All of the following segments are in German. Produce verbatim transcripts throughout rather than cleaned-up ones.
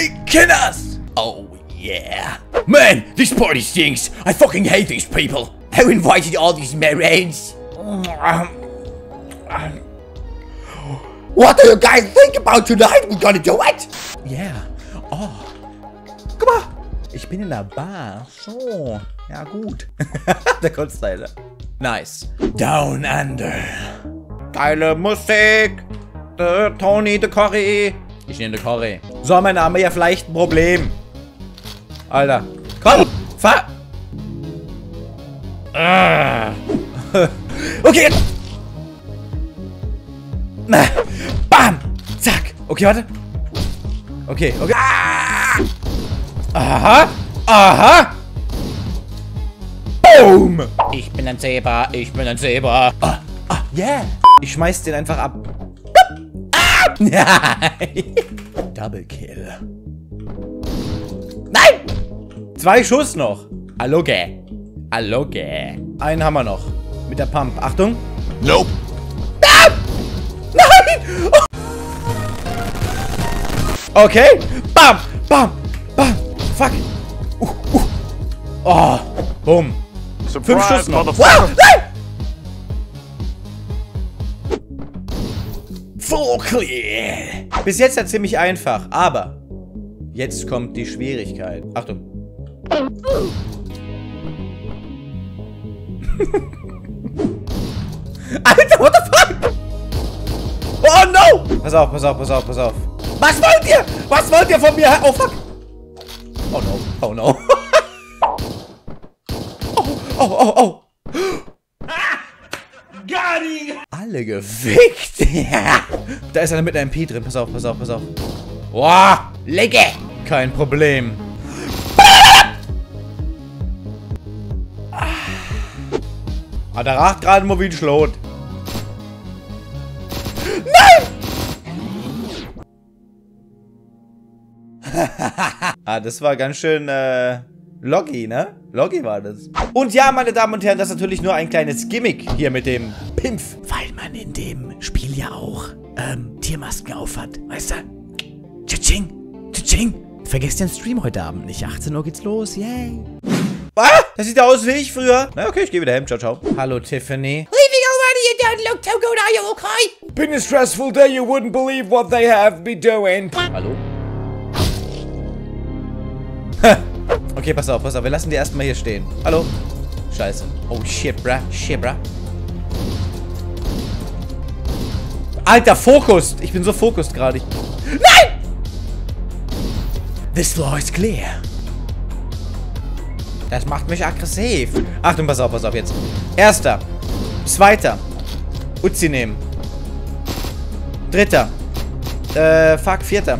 my kiddos! Oh yeah. Man, this party stinks. I fucking hate these people. Who invited all these Marines? What do you guys think about tonight? We're gonna do it? Yeah. Oh. Guck mal. Ich bin in der Bar. So. Ja, gut. Der Kunstleiter. Nice. Down Under. Geile Musik. The Tony, the Cory. Ich nehme the Cory. So, mein Name, ja, vielleicht ein Problem. Alter. Komm. Fahr. Okay. Bam. Zack. Okay, warte. Okay, okay. Ah! Aha. Aha. Boom. Ich bin ein Zebra. Ich bin ein Zebra. Ah. Ah. Yeah. Ich schmeiß den einfach ab. Ah! Nein. Double Kill. Nein. Zwei Schuss noch. Aloge. Aloge. Einen haben wir noch. Mit der Pump. Achtung. Nope. Ah! Nein. Oh. Okay. Bam. Bam. Bam. Fuck. Uh, uh. Oh. Boom. Fünf Schuss noch. Wow. Nein. Full clear. Bis jetzt ja ziemlich einfach, aber jetzt kommt die Schwierigkeit. Achtung. Alter, what the fuck? Oh no! Pass auf, pass auf, pass auf, pass auf. Was wollt ihr? Was wollt ihr von mir? Oh fuck! Oh no, oh no. Oh, oh, oh, oh. Got it. Alle gefickt. Da ist einer mit einem P drin. Pass auf, pass auf, pass auf. Boah, Lecke. Kein Problem. Ah, da racht gerade mal wie ein Schlot. Ah, das war ganz schön, äh, Loggi, ne? Loggi war das. Und ja, meine Damen und Herren, das ist natürlich nur ein kleines Gimmick hier mit dem Pimpf. Weil man in dem Spiel ja auch, ähm, Tiermasken auf hat, weißt du? Tsching, tsching. Vergesst den Stream heute Abend nicht. achtzehn Uhr geht's los, yay. Ah, das sieht ja aus wie ich früher. Na, okay, ich gehe wieder heim. Ciao, ciao. Hallo, Tiffany. Been a stressful day, you wouldn't believe what they have been doing. Hallo? Okay, pass auf, pass auf. Wir lassen die erstmal hier stehen. Hallo? Scheiße. Oh, shit, bra. Shit, bra. Alter, Fokus. Ich bin so fokust gerade. Nein! This floor is clear. Das macht mich aggressiv. Achtung, pass auf, pass auf jetzt. Erster. Zweiter. Uzi nehmen. Dritter. Äh, fuck, vierter.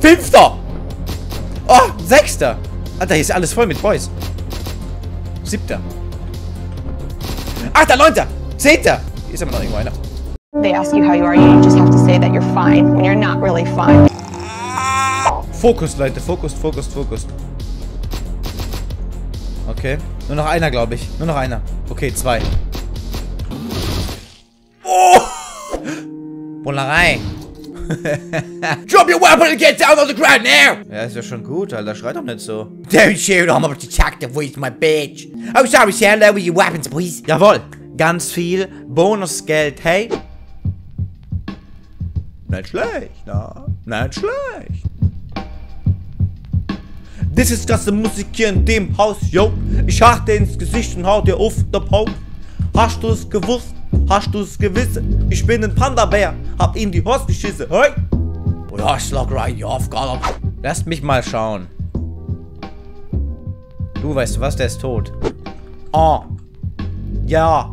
Fünfter. Oh, sechster. Alter, hier ist alles voll mit Boys. Siebter. Achter, neunter. Zehnter. Hier ist aber noch irgendwo einer. They ask you how you are, you just have to say that you're fine when you're not really fine. Fokus, Leute. Fokus, Fokus, Fokus. Okay. Nur noch einer, glaube ich. Nur noch einer. Okay, zwei. Oh! Bullerei. Drop your weapon and get down on the ground now! Ja, ist ja schon gut, Alter. Schreit doch nicht so. Don't shoot, I'm about to attack the voice, my bitch. Oh, sorry, sir. Lower your weapons, please. Jawohl. Ganz viel Bonusgeld, hey. Nicht schlecht, na? Nicht schlecht. Das ist das Musik hier in dem Haus, yo. Ich hau dir ins Gesicht und hau dir auf den Pauk. Hast du's gewusst? Hast du's gewiss? Ich bin ein Panda-Bär, hab ihn die Horst geschissen, hey! Oder ich schlag rein, ja, auf Galopp. Lasst mich mal schauen. Du, weißt du was? Der ist tot. Oh. Ja.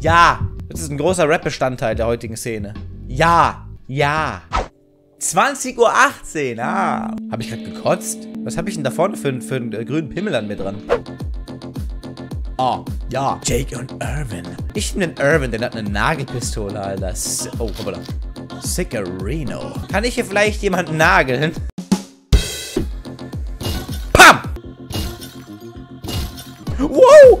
Ja. Das ist ein großer Rap-Bestandteil der heutigen Szene. Ja. Ja. zwanzig Uhr achtzehn, ah. Hab ich gerade gekotzt? Was habe ich denn da vorne für, für einen äh, grünen Pimmel an mir dran? Oh, ja. Jake und Irvin. Ich nehme den Irvin, der hat eine Nagelpistole, Alter. Oh, komm mal da. Sickerino. Kann ich hier vielleicht jemanden nageln? Pam! Wow!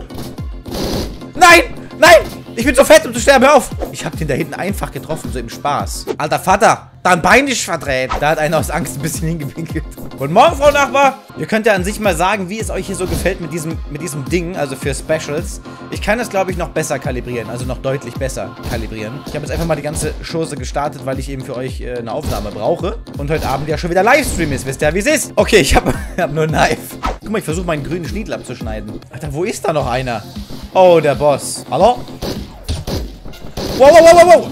Nein! Nein! Ich bin so fett, um zu sterben. Hör auf! Ich hab den da hinten einfach getroffen, so im Spaß. Alter Vater! Dann Bein nicht verdreht. Da hat einer aus Angst ein bisschen hingewinkelt. Guten Morgen, Frau Nachbar. Ihr könnt ja an sich mal sagen, wie es euch hier so gefällt mit diesem, mit diesem Ding, also für Specials. Ich kann es, glaube ich, noch besser kalibrieren, also noch deutlich besser kalibrieren. Ich habe jetzt einfach mal die ganze Chose gestartet, weil ich eben für euch äh, eine Aufnahme brauche. Und heute Abend ja schon wieder Livestream ist, wisst ihr, wie es ist. Okay, ich habe hab nur ein Knife. Guck mal, ich versuche meinen grünen Schniedel abzuschneiden. Alter, wo ist da noch einer? Oh, der Boss. Hallo? Wow, wow, wow, wow, wow.